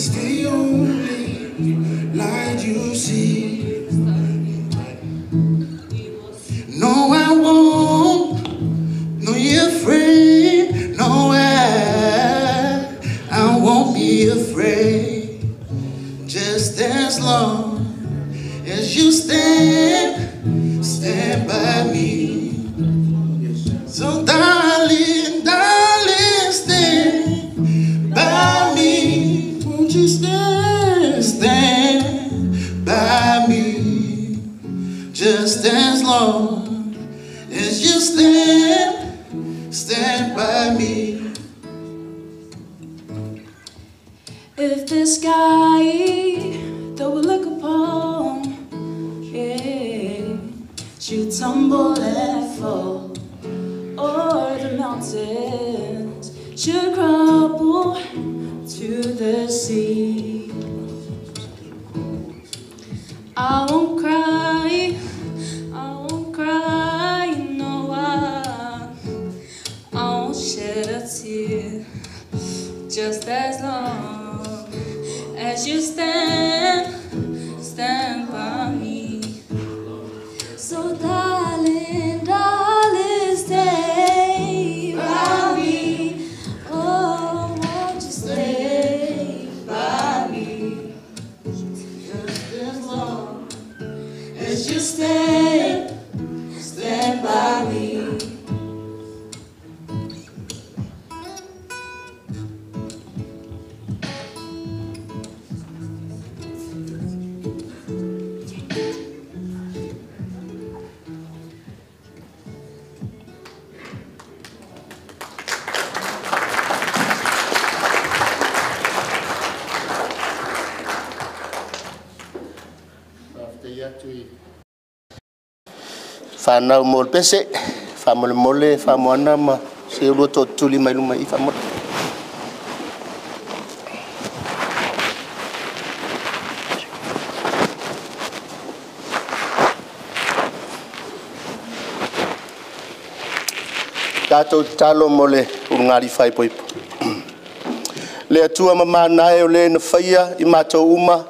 It's the only light you see. No, I won't. No, you're afraid. No, I won't be afraid. Just as long as you stand by me. So darling, stand by me. Won't you stand by me? Just as long as you stand by me. If the sky that we look upon, yeah, should tumble and fall, or the mountains should crumble to the sea, I won't cry, no, I won't shed a tear. Just as long as you stand by me. So darling, darling, stay. Stand by me. Fana mol pese, famol mole, famuana ma selo to tuli maluma ifamol. Tato talo mole ungari fai poi. Le tua mama nae ole na faia imato uma.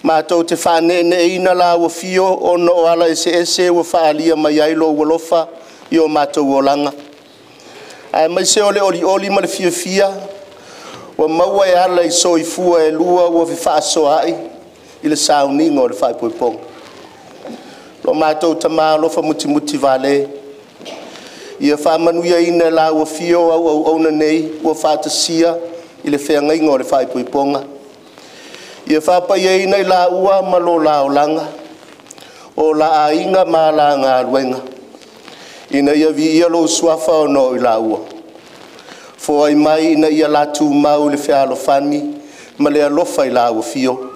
Mato te fane ne ina la wofio ono ala ese wofalia mayailo wolofa yo mato wolanga ai mase oli mal fiofia wa mawa ya la soifu elua wo fifaso ai ile sauni ngol fa popong lo mato tama lo fa muti vale ye fa manuia ina la wofio ona nei wo fa tasia ile fa ngai ngol fa poponga. Ia whapai nei la ua malo la olanga, o la ainga ma la ngā ruenga. Ina ia vi ia lo suafa o no i la ua. Fua i mai ina ia la tū mau le whea alofani, ma le alofa i la ua fio.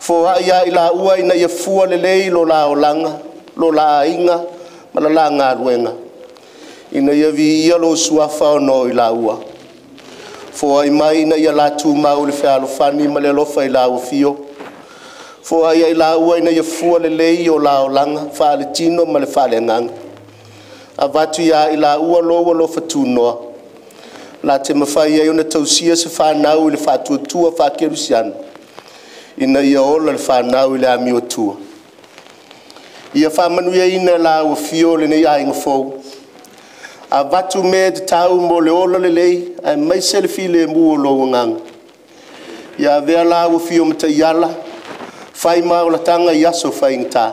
Fua ia i la ua ina ia fua lelei lo la olanga, lo la ainga, ma la la ngā ruenga. Ina ia vi ia lo suafa o no i la ua. For I may na ya la tu ma ul fa alfani malelo fa ila ofio for I la wa na ya fu le yo la lang fa le tino mal fa le nang avatu ya ila u lo fa tu no la te mafa ya na tausia se fa na ul fa tu tu fa kerusian ina ya ol fa na ul ami tu ya fa manu ya ina la ofio le ne ya ngfo. A vatu med tau mole ololelei, ai mai selfie le mu lowang. Ya vela u fium te yala, fai mau latanga yaso fainta.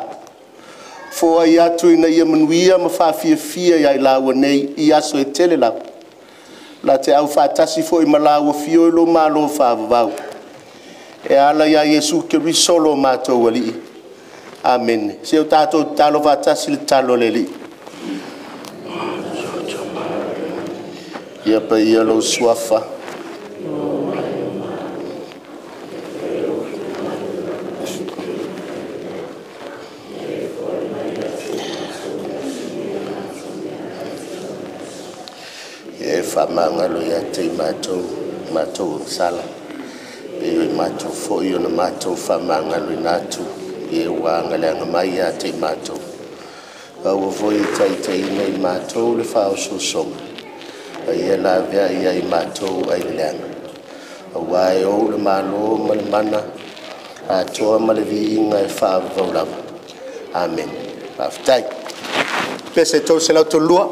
Fo ya tu ina yemunwia mafa fia ya la wonei yaso etelela. La te au fatasi fo imala u fio lo malo fa vau. E ala ya Yesu ke risolo mato wali. Amen. Se utato talo fatasi talo leli. Ia pa ia lo suafa. E fa mangalo ia te matou sala. E matou foi o matou fa mangalo natu. E wangala mai ia te matou. O foi tai nei matou le fa o so som. Ia la vea ia i mātou ai leana. awai o le mano mana a toa malevi ngai fa vola amen aftai pese to sela to lua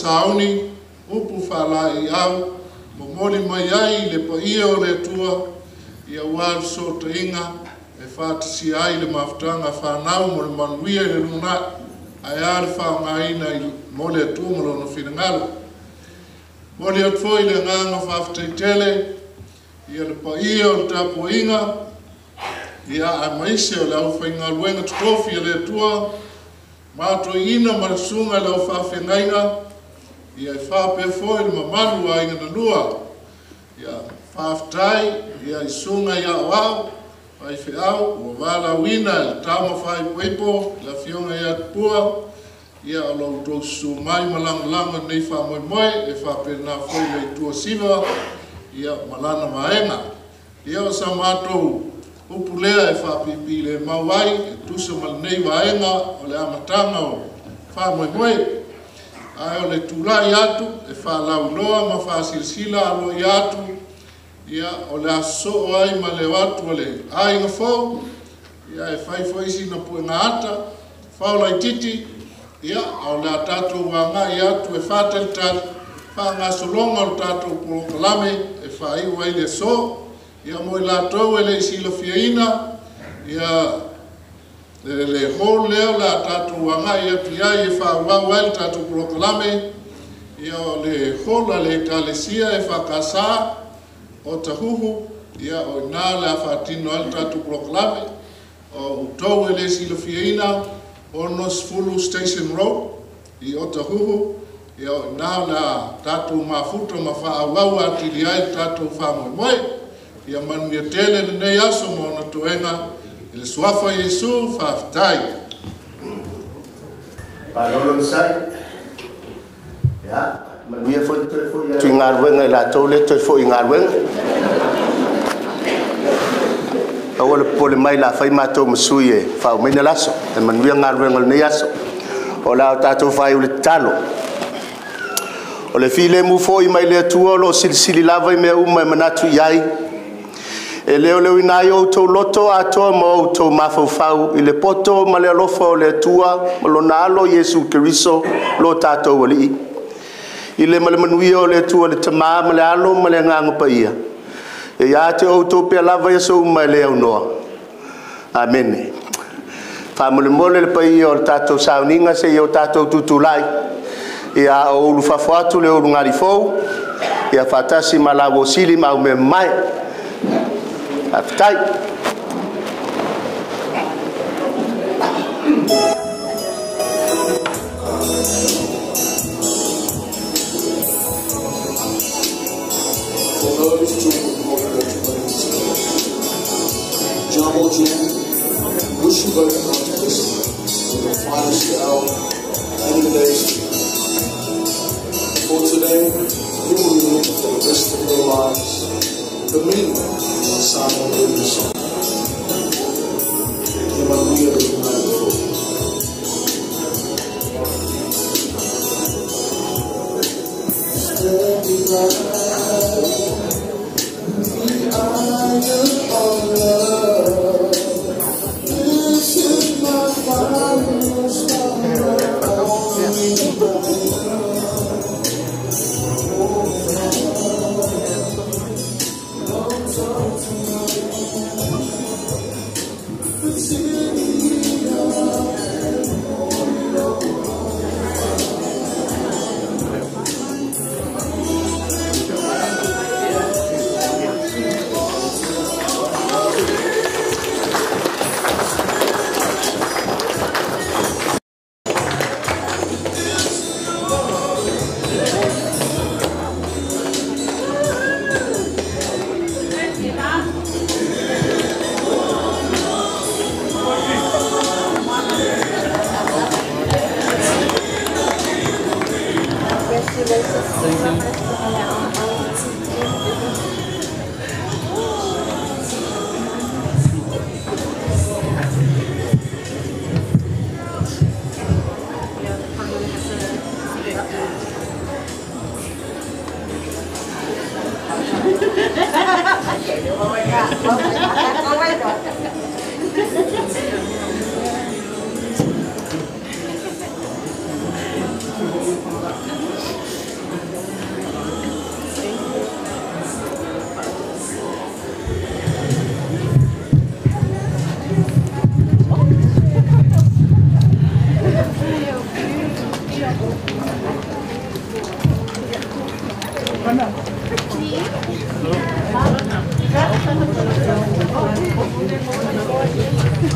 sauni upu fala iau momoli mayai le paia o le tua ia wal so tringa e fat si ai le maftanga fanau mo manuia le luna ai alfa maina mole tumro no finangalo moli atfoi le nganga faftitele ia le paia o tapoinga ya amaisha la ufainga luenga tukofi ya letua mato ina marisunga la ufafengaina ya ifapefo ili mamalu wa inganalua ya faftai ya isunga ya wawu waifeau wavala wina ya tama faipuipo la fionga ya tupua ya alauto sumai malangalanga na ifamoimoe ifapefo ya itua siva ya malana maena ya samato upulea ifapipile mawai tuso malnei waenga ole amatanga o famoimoe ayo le tula yatu ifalauloa mafasilsila alo yatu ia ole aso ai male watu ole ai ngafo ia e fai foisi na puenga ata faula ititi ia ole atatu wanga ia tu fatel tal fanga solonga tatu polame e fai wele so ia moila to wele silo fiaina ia le hol le ole atatu wanga ia pia e fa wawel tatu polame ia le hol le kalesia e fa kasa otahuhu ya onala fatino alta tu proclame o towele silofiena onos full station road i otahuhu ya onala tatu mafuto mafaa wau atiliai tatu famo moy ya manmetele ne yasomo na toena el swafa yesu faftai parolon sai ya we have for la toilet for la faima to musuye fa menelaso and man we ngarwen neyaso ola tato fa ultalo ole file mu foi mai le tuolo silsili lava me uma manatu yai ele ole winayo to loto ato mo to mafofau ile poto male lofo le tua lonalo Yesu Kristo lo tato wali ile malmanuio le tu le tama malalo malenga ngopaia e ya te auto pe lava yeso maleo no amen famole mole le pai o tato sauninga se yo tato tutulai e a o lu fafuatu le o ngalifo e a fatasi malawo sili ma umemai aftai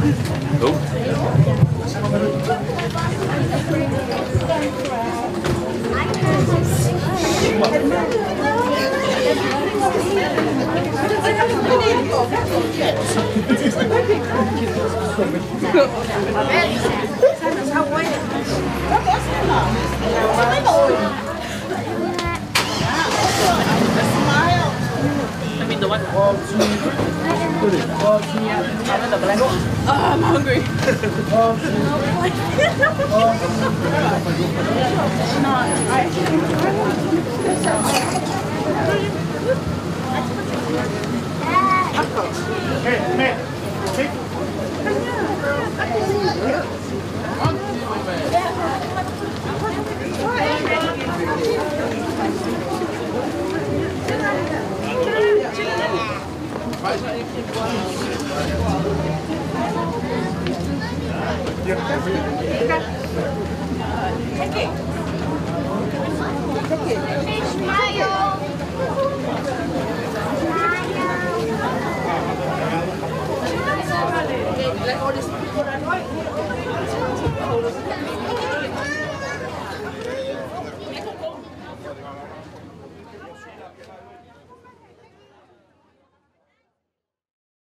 I'm hungry. Like all this people that